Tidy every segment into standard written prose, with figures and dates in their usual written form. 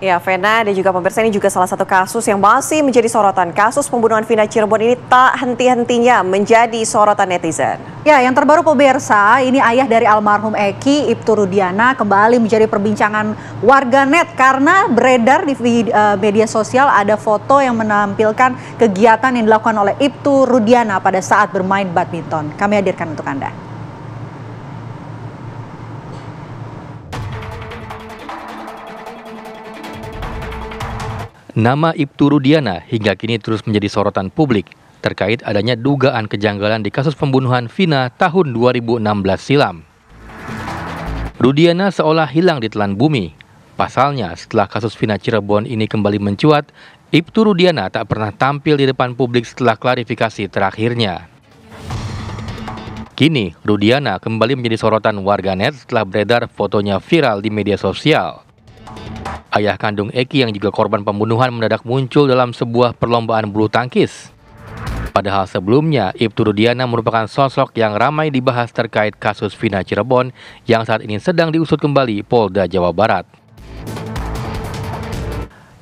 Ya, Vena dan juga pemirsa, ini juga salah satu kasus yang masih menjadi sorotan. Kasus pembunuhan Vina Cirebon ini tak henti-hentinya menjadi sorotan netizen. Ya, yang terbaru pemirsa, ini ayah dari almarhum Eki, Iptu Rudiana, kembali menjadi perbincangan warganet karena beredar di media sosial ada foto yang menampilkan kegiatan yang dilakukan oleh Iptu Rudiana pada saat bermain badminton. Kami hadirkan untuk Anda. Nama Iptu Rudiana hingga kini terus menjadi sorotan publik terkait adanya dugaan kejanggalan di kasus pembunuhan Vina tahun 2016 silam. Rudiana seolah hilang ditelan bumi. Pasalnya, setelah kasus Vina Cirebon ini kembali mencuat, Iptu Rudiana tak pernah tampil di depan publik setelah klarifikasi terakhirnya. Kini, Rudiana kembali menjadi sorotan warganet setelah beredar fotonya viral di media sosial. Ayah kandung Eki yang juga korban pembunuhan mendadak muncul dalam sebuah perlombaan bulu tangkis. Padahal sebelumnya, Iptu Rudiana merupakan sosok yang ramai dibahas terkait kasus Vina Cirebon yang saat ini sedang diusut kembali Polda Jawa Barat.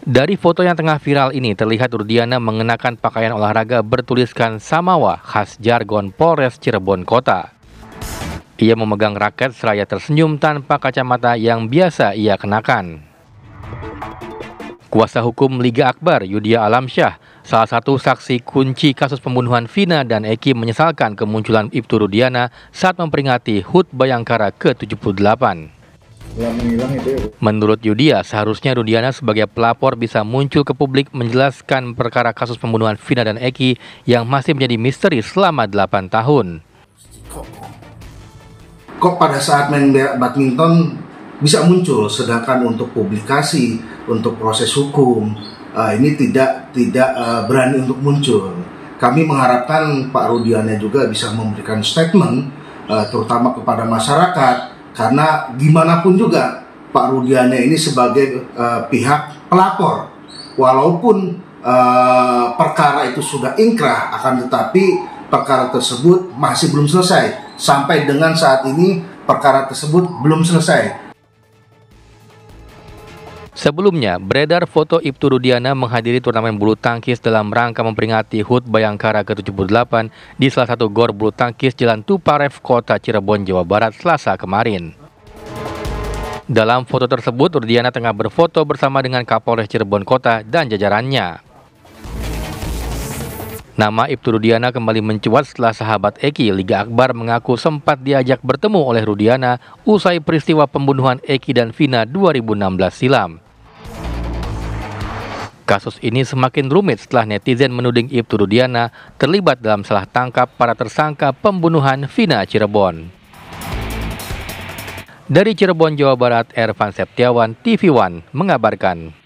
Dari foto yang tengah viral ini terlihat Rudiana mengenakan pakaian olahraga bertuliskan Samawa khas jargon Polres Cirebon Kota. Ia memegang raket seraya tersenyum tanpa kacamata yang biasa ia kenakan. Kuasa hukum Liga Akbar, Yudhya Alamsyah, salah satu saksi kunci kasus pembunuhan Vina dan Eki, menyesalkan kemunculan Iptu Rudiana saat memperingati HUT Bayangkara ke-78. Menurut Yudhya, seharusnya Rudiana sebagai pelapor bisa muncul ke publik menjelaskan perkara kasus pembunuhan Vina dan Eki yang masih menjadi misteri selama 8 tahun. Kok pada saat main badminton bisa muncul, sedangkan untuk publikasi, untuk proses hukum, ini tidak berani untuk muncul. Kami mengharapkan Pak Rudiana juga bisa memberikan statement, terutama kepada masyarakat, karena gimana pun juga Pak Rudiana ini sebagai pihak pelapor, walaupun perkara itu sudah ingkrah, akan tetapi perkara tersebut masih belum selesai. Sampai dengan saat ini perkara tersebut belum selesai. Sebelumnya, beredar foto Iptu Rudiana menghadiri turnamen bulu tangkis dalam rangka memperingati HUT Bayangkara ke-78 di salah satu gor bulu tangkis Jalan Tuparef, Kota Cirebon, Jawa Barat, Selasa kemarin. Dalam foto tersebut, Rudiana tengah berfoto bersama dengan Kapolres Cirebon Kota dan jajarannya. Nama Iptu Rudiana kembali mencuat setelah sahabat Eki, Liga Akbar, mengaku sempat diajak bertemu oleh Rudiana usai peristiwa pembunuhan Eki dan Vina 2016 silam. Kasus ini semakin rumit setelah netizen menuding Iptu Rudiana terlibat dalam salah tangkap para tersangka pembunuhan Vina Cirebon. Dari Cirebon, Jawa Barat, Ervan Septiawan, TV One mengabarkan.